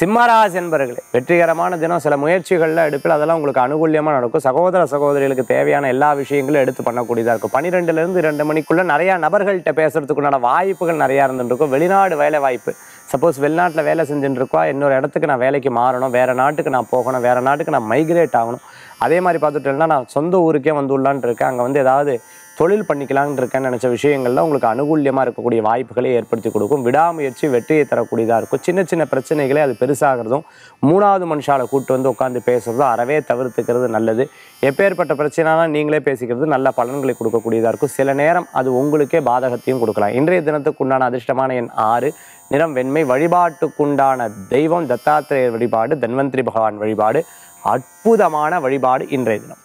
சிம்மராசி என்பவர்களே வெற்றிகரமான தினம் சில முயற்சிகள்ல எடுப்பில் அதெல்லாம் உங்களுக்கு அனுகூலமா நடக்கும். சகோதர சகோதரிகளுக்கு தேவையான எல்லா விஷயங்களும் எடுத்து பண்ணக்கூடியதா இருக்கும். 12ல இருந்து 2 மணிக்குள்ள நிறைய நபர்கள்ட்ட பேசுறதுக்குண்டான வாய்ப்புகள் நிறைய இருந்துருக்கும். வெளிநாடு வேலை வாய்ப்பு, சப்போஸ் வெளிநாட்டில் வேலை செஞ்சுட்டு இருக்கா, இன்னொரு இடத்துக்கு நான் வேலைக்கு மாறணும், வேற நாட்டுக்கு நான் போகணும், வேற நாட்டுக்கு நான் மைக்ரேட் ஆகணும், அதே மாதிரி பார்த்துட்டேன்னா நான் சொந்த ஊருக்கே வந்து உள்ளான்னு இருக்கேன், அங்கே வந்து ஏதாவது தொழில் பண்ணிக்கலான்னு இருக்கேன்னு நினச்ச விஷயங்கள்லாம் உங்களுக்கு அனுகூலமாக இருக்கக்கூடிய வாய்ப்புகளை ஏற்படுத்தி கொடுக்கும். விடாமுயற்சி வெற்றியை தரக்கூடியதாக இருக்கும். சின்ன சின்ன பிரச்சனைகளே அது பெருசாகிறதும் மூணாவது மனுஷால கூட்டு வந்து உட்காந்து பேசுகிறதும் அறவே தவிர்த்துக்கிறது நல்லது. எப்பேற்பட்ட பிரச்சனைனா நீங்களே பேசிக்கிறது நல்ல பலன்களை கொடுக்கக்கூடியதாக இருக்கும். சில நேரம் அது உங்களுக்கே பாதகத்தையும் கொடுக்கலாம். இன்றைய தினத்துக்கு உண்டான அதிர்ஷ்டமான எண் 6, நிறம் வெண்மை. வழிபாட்டுக்குண்டான தெய்வம் தத்தாத்திரேயர் வழிபாடு, தன்வந்திரி பகவான் வழிபாடு. அற்புதமான வழிபாடு இன்றைய தினம்.